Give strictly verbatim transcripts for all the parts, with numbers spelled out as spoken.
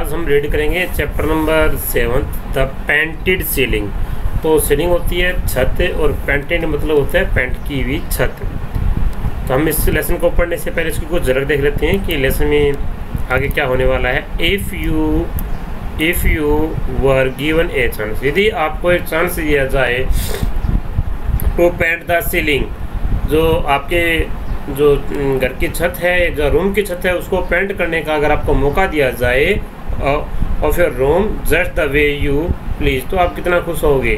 आज हम रीड करेंगे chapter number seven the painted ceiling. तो सीलिंग होती है छत और पेंटेड मतलब होता है पेंट की हुई छत। तो हम इस लेसन को पढ़ने से पहले इसकी कुछ झलक देख लेते हैं कि लेसन में आगे क्या होने वाला है। If you if you were given a chance, यदि आपको एक चांस दिया जाए टू पेंट द सीलिंग, जो आपके जो घर की छत है, जो रूम की छत है, उसको पेंट करने का अगर आपको मौका दिया जाए of your room just the way you please, तो आप कितना खुश होगे।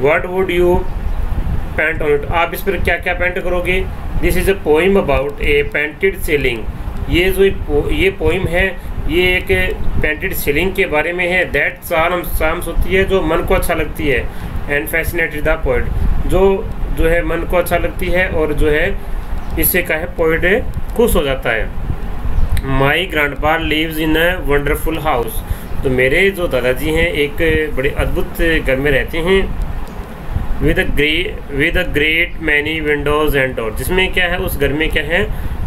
What would you paint on it, आप इस पर क्या क्या पेंट करोगे। This is a poem about a painted ceiling, ये जो पो, ये पोइम है ये एक पेंटेड सीलिंग के बारे में है। दैट शाम्स होती है जो मन को अच्छा लगती है, एंड फैसिनेटेड द पोइट, जो जो है मन को अच्छा लगती है और जो है इससे का है पोइट खुश हो जाता है। My grandpa lives in a wonderful house, तो मेरे जो दादाजी हैं एक बड़े अद्भुत घर में रहते हैं। With grey with a great many windows and door, जिसमें क्या है उस घर में क्या है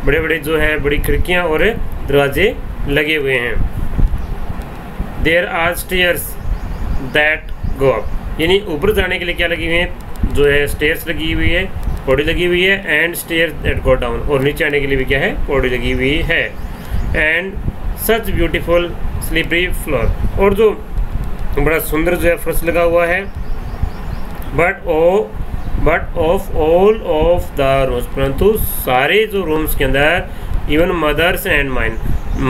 बड़े बड़े जो है बड़ी खिड़कियां और दरवाजे लगे हुए हैं। There are stairs that go up, यानी ऊपर जाने के लिए क्या लगी हुई है जो है स्टेयर्स लगी हुई है, पौड़ी लगी हुई है। And stair that go down, और नीचे आने के लिए भी क्या है पौड़ी लगी हुई है। And such beautiful slippery floor, और जो बड़ा सुंदर जो है फर्श लगा हुआ है। But oh but of all of the rooms, परंतु सारे जो रूम्स के अंदर, even mother's and mine,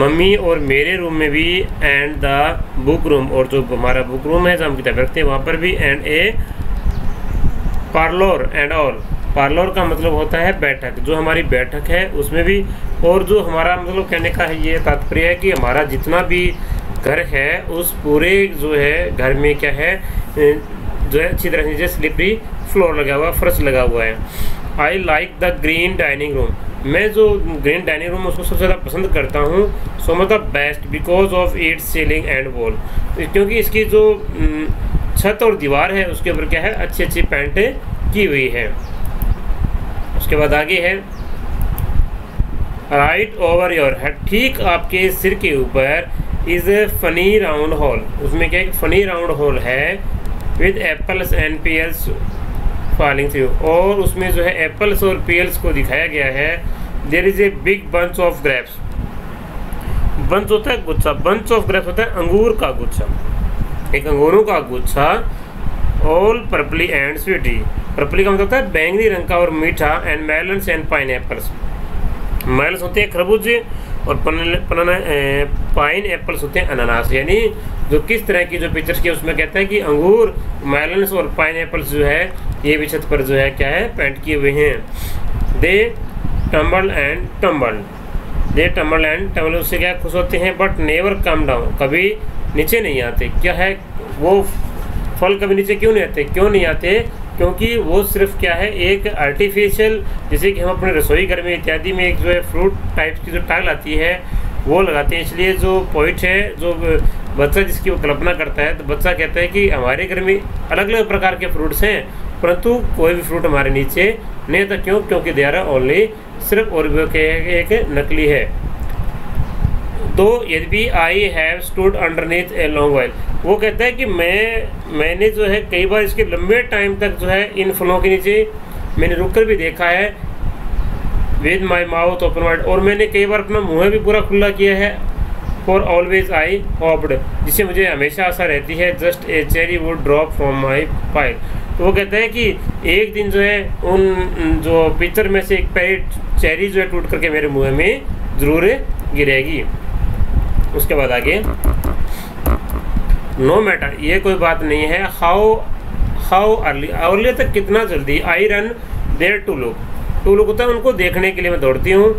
mummy और मेरे रूम में भी, एंड द बुक रूम, और जो हमारा बुक रूम है जो हम किताब रखते हैं वहाँ पर भी। And a parlour and all, parlour का मतलब होता है बैठक, जो हमारी बैठक है उसमें भी। और जो हमारा मतलब कहने का है ये तात्पर्य है कि हमारा जितना भी घर है उस पूरे जो है घर में क्या है जो है अच्छी तरह से स्लिपरी फ्लोर लगा हुआ, फर्श लगा हुआ है। I like the green dining room, मैं जो ग्रीन डाइनिंग रूम उसको सबसे ज़्यादा पसंद करता हूँ। सो मतलब best because of its ceiling and wall, क्योंकि इसकी जो छत और दीवार है उसके ऊपर क्या है अच्छी अच्छी पेंटें की हुई है। उसके बाद आगे है राइट ओवर योर हेड, ठीक आपके सिर के ऊपर is a funny round hole, उसमें क्या एक फनी राउंड होल है। With apples and pears falling through, और उसमें जो है एप्पल्स और पेयर्स को दिखाया गया है। There is a big bunch of grapes, bunch होता है गुच्छा, बंच ऑफ ग्रेप्स होता है अंगूर का गुच्छा, एक अंगूरों का गुच्छा। All purply and Sweety, purply का मतलब होता है बैंगनी रंग का और मीठा। And melons and pineapples, melons होते हैं खरबूज और पाइन एप्पल्स होते हैं अनानास, यानी जो किस तरह की जो पिक्चर्स की उसमें कहता है कि अंगूर, मेलन्स और पाइन एप्पल्स जो है ये भी छत पर जो है क्या है पेंट किए हुए हैं। They tumble and tumble, they tumble and tumble, उससे क्या खुश होते हैं। बट नेवर कम डाउन, कभी नीचे नहीं आते, क्या है वो फल कभी नीचे क्यों नहीं आते, क्यों नहीं आते क्योंकि वो सिर्फ क्या है एक आर्टिफिशियल, जैसे कि हम अपने रसोई घर में इत्यादि में एक जो है फ्रूट टाइप की जो टाइल आती है वो लगाते हैं। इसलिए जो पॉइंट है जो बच्चा जिसकी वो कल्पना करता है, तो बच्चा कहता है कि हमारे घर में अलग अलग प्रकार के फ्रूट्स हैं परंतु कोई भी फ्रूट हमारे नीचे नहीं आता, क्यों, क्योंकि दे आर ओनली, सिर्फ और एक नकली है। तो यदि भी I have stood underneath a long while, वो कहता है कि मैं मैंने जो है कई बार इसके लंबे टाइम तक जो है इन फलों के नीचे मैंने रुककर भी देखा है। With my mouth open wide, और मैंने कई बार अपना मुँह भी पूरा खुला किया है। फॉर ऑलवेज आई होप्ड, जिससे मुझे हमेशा आशा रहती है। Just a cherry would drop from my pile, तो वो कहता है कि एक दिन जो है उन जो पिक्चर में से एक पेड़ चेरी जो है टूट करके मेरे मुँह में ज़रूर गिरेगी। उसके बाद आगे नो मैटर, ये कोई बात नहीं है। हाउ हाउ अर्ली, अर्ली तक कितना जल्दी। I run there to look, to look होता है उनको देखने के लिए मैं दौड़ती हूँ।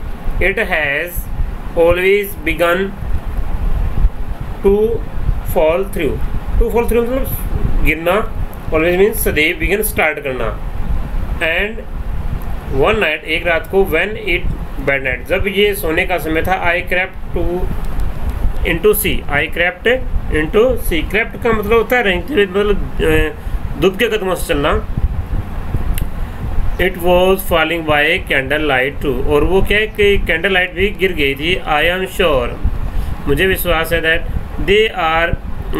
It has always begun to fall through, to fall through मतलब गिरना, ऑलवेज मीन्स सदैव, बिगन स्टार्ट करना। एंड वन नाइट, एक रात को, व्हेन इट बैड नाइट, जब ये सोने का समय था। I crept to into see, I crept into see, crept का मतलब होता है रेंगते हुए, मतलब दुब के कदमों से चलना। It was falling by candle light too, और वो क्या है कि कैंडल लाइट भी गिर गई थी। आई एम श्योर, मुझे विश्वास है that they are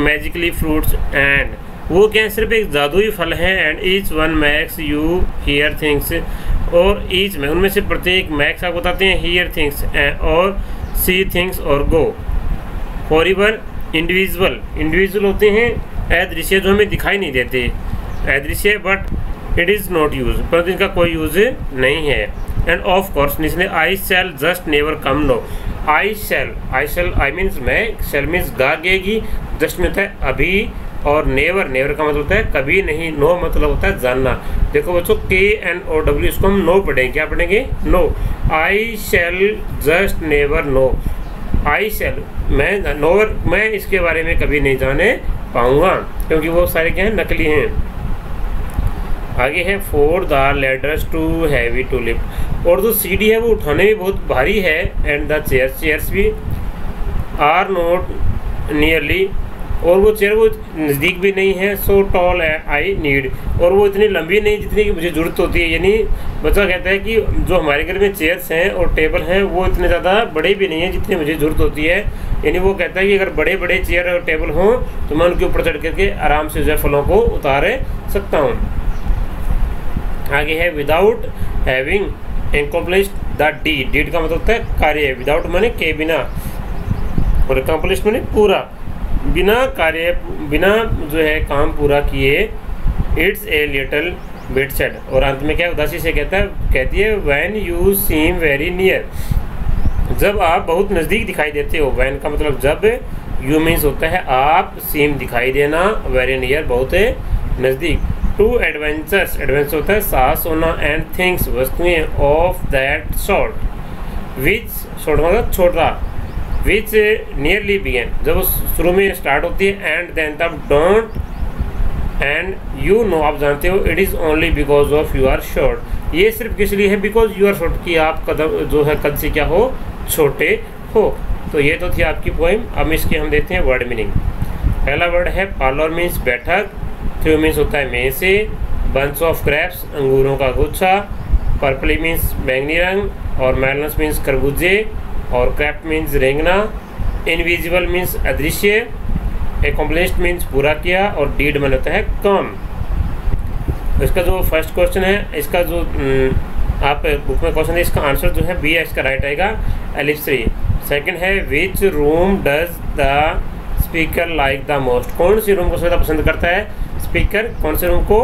magically fruits and, वो क्या सिर्फ एक जादुई फल हैं। And each one makes you hear things, और ईच में उनमें से प्रत्येक मैक्स आप बताते हैं हियर थिंग्स और सी थिंग्स और go. Forever individual, individual होते हैं अदृश्य, जो हमें दिखाई नहीं देते अदृश्य, but it is not use, पर इनका कोई यूज नहीं है। एंड ऑफ कोर्स इसने I shall just never come know, I shall I shall I means मैं, शैल मीन्स गागेगी, जस्ट में होता है अभी, और नेवर नेवर का मतलब होता है कभी नहीं, नो मतलब होता है जानना। देखो बच्चों के एन ओ डब्ल्यू, इसको हम नो पढ़ेंगे, क्या पढ़ेंगे know. I shall just never know, I shall मैं, नोवर मैं इसके बारे में कभी नहीं जाने पाऊँगा, क्योंकि वो सारे क्या हैं नकली हैं। आगे है for the ladders too heavy to lift, और जो सीढ़ी है वो उठाने में बहुत भारी है। एंड द चेयर, चेयर्स भी आर नॉट नियरली, और वो चेयर वो नज़दीक भी नहीं है। सो टॉल आई नीड, और वो इतनी लंबी नहीं जितनी कि मुझे ज़रूरत होती है। यानी बच्चा कहता है कि जो हमारे घर में चेयर्स हैं और टेबल हैं वो इतने ज़्यादा बड़े भी नहीं हैं जितनी मुझे ज़रूरत होती है। यानी वो कहता है कि अगर बड़े बड़े चेयर और टेबल हों तो मैं उनके ऊपर चढ़ करके आराम से जो फलों को उतार सकता हूँ। आगे है without having incomplete the deed, deed का मतलब होता है कार्य, विदाउट माने के बिना और इनकम्प्लीट माने पूरा, बिना कार्य बिना जो है काम पूरा किए। It's a little bit sad, और अंत में क्या उदासी से कहता है कहती है when you seem very near, जब आप बहुत नज़दीक दिखाई देते हो। व्हेन का मतलब जब, यू मीन्स होता है आप, सीम दिखाई देना, वेरी नियर बहुत नज़दीक। टू एडवेंचर्स, एडवेंचर होता है साहस होना। एंड थिंग्स वस्तुएं, of that sort, which sort मतलब छोटा, विच नियरली बिगेन जब वो शुरू में स्टार्ट होती है। एंड देन तब डोंट, एंड यू नो आप जानते हो, it is only because of you are short, ये सिर्फ किस लिए है बिकॉज यू आर शॉर्ट कि आप कदम जो है कद से क्या हो छोटे हो। तो ये तो थी आपकी पोइम। अब इसके हम देखते हैं वर्ड मीनिंग। पहला वर्ड है पार्लर मीन्स बैठक, थ्रू मीन्स होता है में से, बंस ऑफ ग्रेप्स अंगूरों का गुच्छा, पर्पली मीन्स बैंगनी रंग, और मेलनस मीन्स खरबूजे, और क्रैप मीन्स रेंगना, इनविजिबल मीन्स अदृश्य, एकम्प्लिश्ड मीन्स पूरा किया, और डीड मन होता है काम। इसका जो फर्स्ट क्वेश्चन है, इसका जो आप बुक में क्वेश्चन है, इसका आंसर जो है बी है, इसका राइट आएगा एलिप्स थ्री। सेकेंड है which room does the speaker like the most, कौन सी रूम को सबसे ज़्यादा पसंद करता है स्पीकर, कौन से रूम को,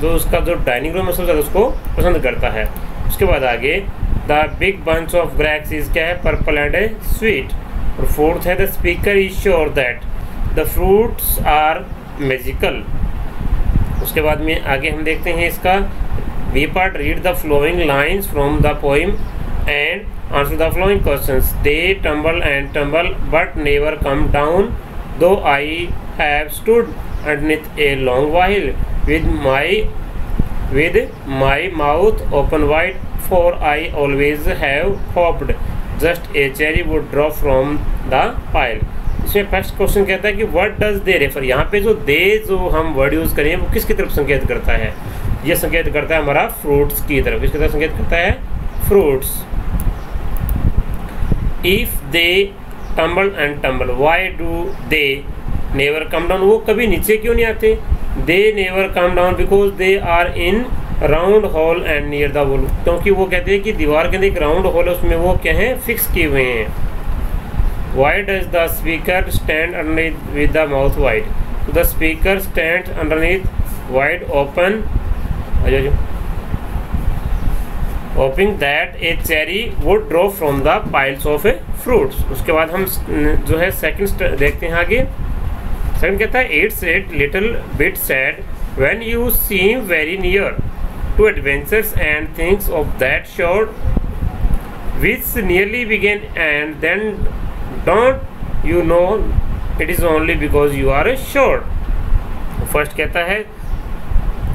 जो उसका जो डाइनिंग रूम है सबसे ज़्यादा उसको पसंद करता है। उसके बाद आगे the big bunch of grapes is क्या है पर्पल एंड ए स्वीट, और फोर्थ है the speaker is sure that the fruits are magical. उसके बाद में आगे हम देखते हैं इसका B part, read the following lines from the poem and answer the following questions. They tumble and tumble but never come down, though I have stood underneath a long while with my with my mouth open wide, for I always have hoped just a cherry would drop from the pile। इसमें first question कहता है कि what does they refer, यहाँ पे जो they जो हम word use करें वो किसकी तरफ संकेत करता है, ये संकेत करता है हमारा फ्रूट्स की तरफ। किसकी तरफ संकेत करता है fruits. If they tumble and tumble, why do they never come down, वो कभी नीचे क्यों नहीं आते। They never come down because they are in round hall and near the wall, क्योंकि वो कहते हैं कि दीवार के अंदर एक राउंड हॉल है उसमें वो क्या हैं फिक्स किए हुए हैं। Why does the speaker stand underneath with the mouth wide, the speaker stand underneath wide open hoping that a cherry would drop from the piles of a fruits. उसके बाद हम जो है सेकेंड देखते हैं आगे। सेकंड कहता है it's it little bit sad when you seem very near to adventures and things of that short which nearly begin and then don't you know it is only because you are a short. First कहता है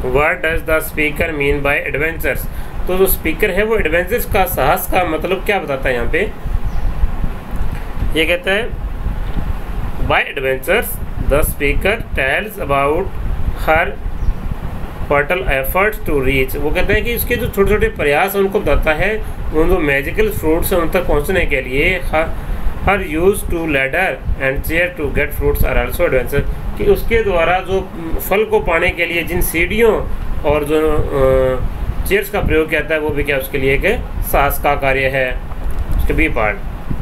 what does the speaker mean by adventures, तो जो speaker है वो adventures का साहस का मतलब क्या बताता है यहाँ पे, ये कहता है by adventures The speaker tells about her fertile efforts to reach, वो कहते हैं कि इसके जो छोटे छोटे प्रयास हैं उनको बताता है उन जो मैजिकल फ्रूट्स हैं उन तक पहुँचने के लिए। Her use to ladder and chair to get fruits are also adventure, कि उसके द्वारा जो फल को पाने के लिए जिन सीढ़ियों और जो चेयर्स का प्रयोग किया जाता है वो भी क्या उसके लिए एक साहस का कार्य है। उसके B part,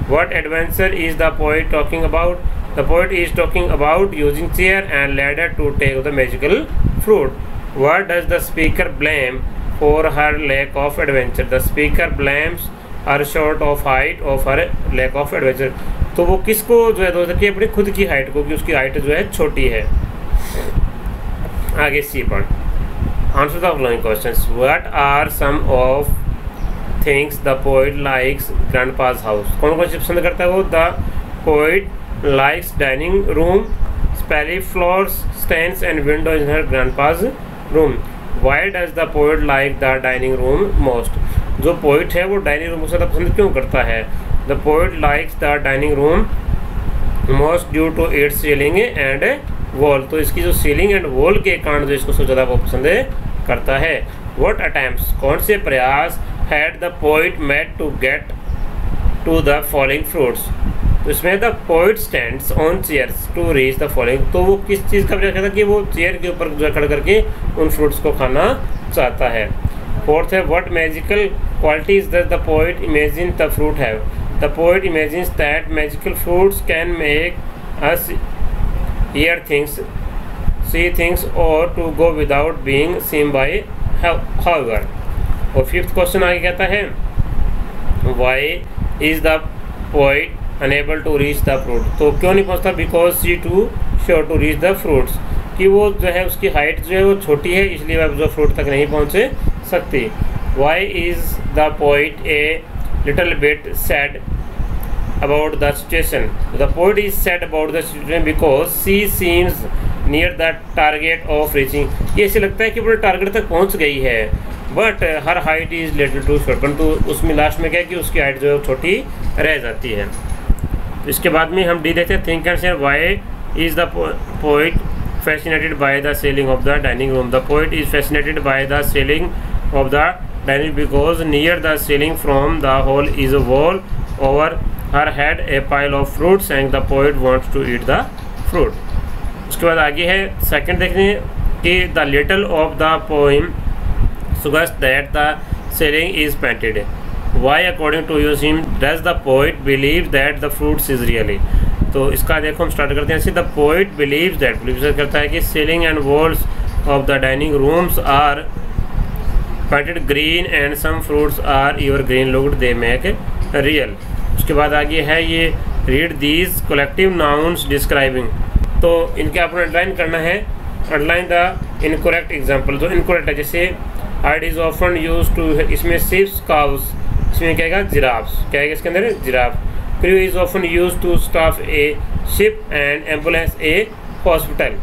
what adventure is the poet talking about, the poet is talking about using chair and ladder to take the magical fruit. What does the speaker blame for her lack of adventure, the speaker blames her short of height of her lack of adventure, तो वो किसको जो है दोस्त कि अपनी खुद की हाइट को, कि उसकी हाइट जो है छोटी है। आगे C point, answer the following questions, what are some of things the poet likes grandpa's house, कौन कौन सी पसंद करता है वो, the poet likes dining room, स्पेली floors stands and window in her grandpa's room. Why does the poet like the dining room most, जो poet है वो डाइनिंग रूम को ज़्यादा पसंद क्यों करता है, the poet likes the dining room most due to its ceiling and wall, तो इसकी जो सीलिंग एंड वॉल के कारण जो इसको सबसे ज़्यादा वो पसंद करता है। व्हाट अटेम्प्ट्स, कौन से प्रयास had the poet made to get to the following fruits, तो इसमें the poet stands on chairs to reach the following, तो वो किस चीज़ का प्रयास करता है कि वो चेयर के ऊपर जो खड़ करके उन फ्रूट्स को खाना चाहता है। फोर्थ है, what magical qualities does the poet imagine the fruit have, the poet imagines that magical fruits can make us hear things see things और to go without being seen by however. और fifth question आगे कहता है, why is the poet unable to reach the fruit, तो क्यों नहीं पहुँचता, because she to sure to reach the fruits, कि वो जो है उसकी हाइट जो है वो छोटी है इसलिए वह जो फ्रूट तक नहीं पहुँचे सकती। Why is the poet a little bit sad about the situation, the poet is sad about the situation because she seems near the target of reaching, ये ऐसे लगता है कि वो टारगेट तक पहुंच गई है, but her height is little too short, परंतु उसमें लास्ट में क्या है कि उसकी हाइट जो है छोटी रह जाती है। इसके बाद में हम डी देखते हैं, think and say, why is the poet fascinated by the ceiling of the dining room, the poet is fascinated by the ceiling of the dining because near the ceiling from the hall is a wall over her head a pile of fruits and the poet wants to eat the fruit। उसके बाद आगे है second देखने कि the little of the poem suggests that the ceiling is painted, why according to you him does the poet believe that the fruits is really, तो इसका देखो हम स्टार्ट करते हैं ऐसे, the poet believes that believes करता है कि ceiling and walls of the dining rooms are painted green and some fruits are evergreen looked they make real। उसके बाद आगे है ये read these collective nouns describing, तो इनके आपको अंडरलाइन करना है, अंडरलाइन द इनकोरेक्ट एग्जाम्पल जो इनकोरेक्ट है, जैसे art is often use to, इसमें sheep cows, इसमें क्या है जिराफ्स, क्या है इसके अंदर giraffe, crew is often use to staff a ship and ambulance a hospital,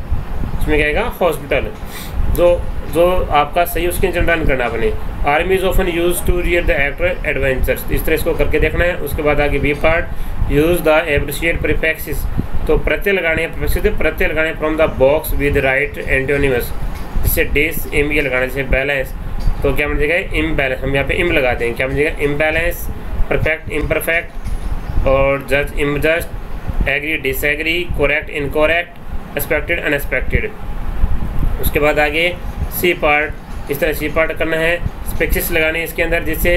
इसमें क्या है हॉस्पिटल, जो जो आपका सही उसके अंदर डन करना अपने। Army is often use to real the actor adventures, इस तरह इसको करके देखना है। उसके बाद आगे B part, use the appreciate prefixes, तो प्रत्यय लगाने प्रीफिक्सेस, प्रत्यय लगाने from the box with right antonyms, जिससे डिस इम ये लगाने से बैलेंस, तो क्या बन जाएगा इम्बैलेंस, हम यहाँ पे इम लगा देंगे, क्या बन जाएगा इम्बैलेंस, परफेक्ट इम्परफेक्ट, और जज unjust, agree disagree, correct incorrect, expected unexpected. उसके बाद आगे सी पार्ट, इस तरह सी पार्ट करना है, स्पेक्सिस लगाने इसके अंदर, जिससे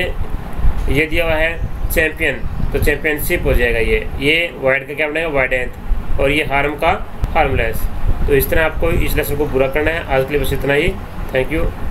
ये दिया हुआ है चैम्पियन, तो चैम्पियनशिप हो जाएगा ये ये वाइड का क्या बनाएगा वाइडेंथ, और ये हार्म का हार्मलेस। तो इस तरह आपको इस लेसन को पूरा करना है। आज के लिए बस इतना ही, थैंक यू।